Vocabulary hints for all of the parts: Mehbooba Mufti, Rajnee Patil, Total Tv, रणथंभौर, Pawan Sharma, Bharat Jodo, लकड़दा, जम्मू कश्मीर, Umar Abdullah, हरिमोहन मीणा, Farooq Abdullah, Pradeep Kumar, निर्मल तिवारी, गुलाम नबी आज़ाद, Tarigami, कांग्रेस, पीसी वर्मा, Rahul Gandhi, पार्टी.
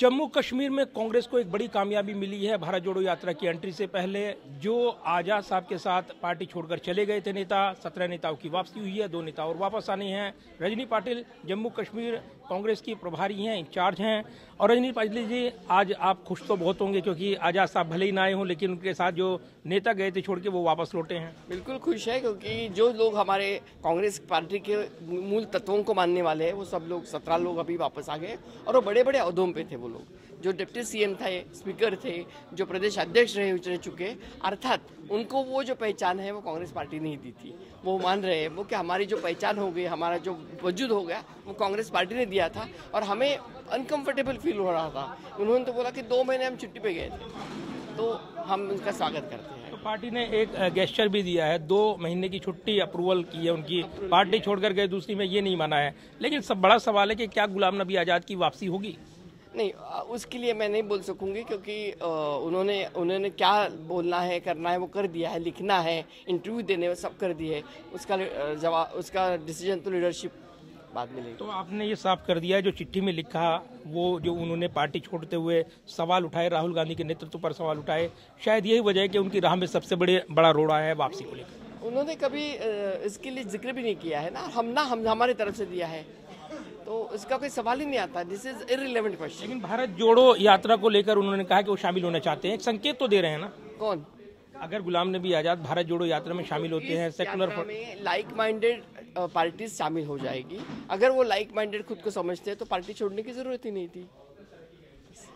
जम्मू कश्मीर में कांग्रेस को एक बड़ी कामयाबी मिली है भारत जोड़ो यात्रा की एंट्री से पहले। जो आज़ाद साहब के साथ पार्टी छोड़कर चले गए थे नेता, 17 नेताओं की वापसी हुई है, 2 नेता और वापस आने हैं। रजनी पाटिल जम्मू कश्मीर कांग्रेस की प्रभारी हैं, इंचार्ज हैं। और रजनी पाटिल जी, आज आप खुश तो बहुत होंगे क्योंकि आज़ाद साहब भले ही ना आए हों, लेकिन उनके साथ जो नेता गए थे छोड़ के वो वापस लौटे हैं। बिल्कुल खुश है, क्योंकि जो लोग हमारे कांग्रेस पार्टी के मूल तत्वों को मानने वाले हैं वो सब लोग, 17 लोग अभी वापस आ गए। और वो बड़े बड़े अहदों पे थे, वो लोग जो डिप्टी सीएम थे, स्पीकर थे, जो प्रदेश अध्यक्ष रह चुके, अर्थात उनको वो जो पहचान है वो कांग्रेस पार्टी नहीं दी थी। वो मान रहे हैं वो कि हमारी जो पहचान हो गई, हमारा जो वजूद हो गया वो कांग्रेस पार्टी ने दिया था और हमें अनकंफर्टेबल फील हो रहा था। उन्होंने तो बोला कि 2 महीने हम छुट्टी पे गए थे, तो हम उनका स्वागत करते हैं। तो पार्टी ने एक गेस्चर भी दिया है, 2 महीने की छुट्टी अप्रूवल की है उनकी, पार्टी छोड़कर गए, दूसरी में ये नहीं माना है। लेकिन सब बड़ा सवाल है कि क्या गुलाम नबी आज़ाद की वापसी होगी? नहीं, उसके लिए मैं नहीं बोल सकूंगी, क्योंकि उन्होंने क्या बोलना है, करना है वो कर दिया है, लिखना है, इंटरव्यू देने में सब कर दिए है। उसका जवाब, उसका डिसीजन तो लीडरशिप बाद में लेगी। तो आपने ये साफ कर दिया है, जो चिट्ठी में लिखा, वो जो उन्होंने पार्टी छोड़ते हुए सवाल उठाए, राहुल गांधी के नेतृत्व पर सवाल उठाए, शायद यही वजह है कि उनकी राह में सबसे बड़ा रोड़ा आया है वापसी को लेकर। उन्होंने कभी इसके लिए जिक्र भी नहीं किया है ना, हम हमारी तरफ से दिया है, तो इसका कोई सवाल ही नहीं आता। This is irrelevant question. लेकिन भारत जोड़ो यात्रा को लेकर उन्होंने कहा कि वो शामिल होना चाहते हैं, एक संकेत तो दे रहे हैं ना। कौन? अगर गुलाम नबी आज़ाद भारत जोड़ो यात्रा में शामिल होते हैं, सेकुलर में लाइक माइंडेड पार्टीज शामिल हो जाएगी। अगर वो लाइक माइंडेड खुद को समझते हैं तो पार्टी छोड़ने की जरूरत ही नहीं थी।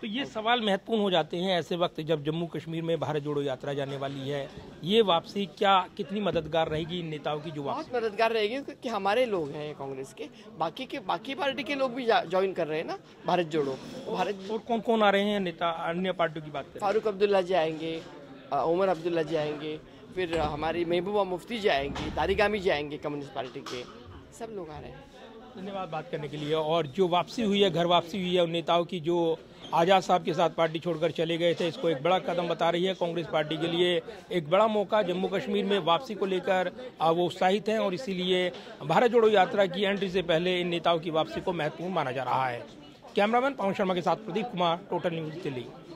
तो ये सवाल महत्वपूर्ण हो जाते हैं ऐसे वक्त, जब जम्मू कश्मीर में भारत जोड़ो यात्रा जाने वाली है। ये वापसी क्या कितनी मददगार रहेगी इन नेताओं की? जो बहुत मददगार रहेगी, क्योंकि हमारे लोग हैं कांग्रेस के, बाकी पार्टी के लोग भी ज्वाइन कर रहे हैं ना भारत जोड़ो। भारत और कौन कौन आ रहे हैं नेता अन्य पार्टियों की बात? फारूक अब्दुल्ला जी आएंगे, उमर अब्दुल्ला जी आएंगे, फिर हमारी महबूबा मुफ्ती जी आएंगी, तारीगामी जी आएंगे, कम्युनिस्ट पार्टी के सब लोग आ रहे हैं। धन्यवाद बात करने के लिए। और जो वापसी हुई है, घर वापसी हुई है उन नेताओं की जो आज़ाद साहब के साथ पार्टी छोड़कर चले गए थे, इसको एक बड़ा कदम बता रही है कांग्रेस पार्टी के लिए, एक बड़ा मौका। जम्मू कश्मीर में वापसी को लेकर वो उत्साहित हैं और इसीलिए भारत जोड़ो यात्रा की एंट्री से पहले इन नेताओं की वापसी को महत्वपूर्ण माना जा रहा है। कैमरामैन पवन शर्मा के साथ प्रदीप कुमार, टोटल न्यूज़ दिल्ली।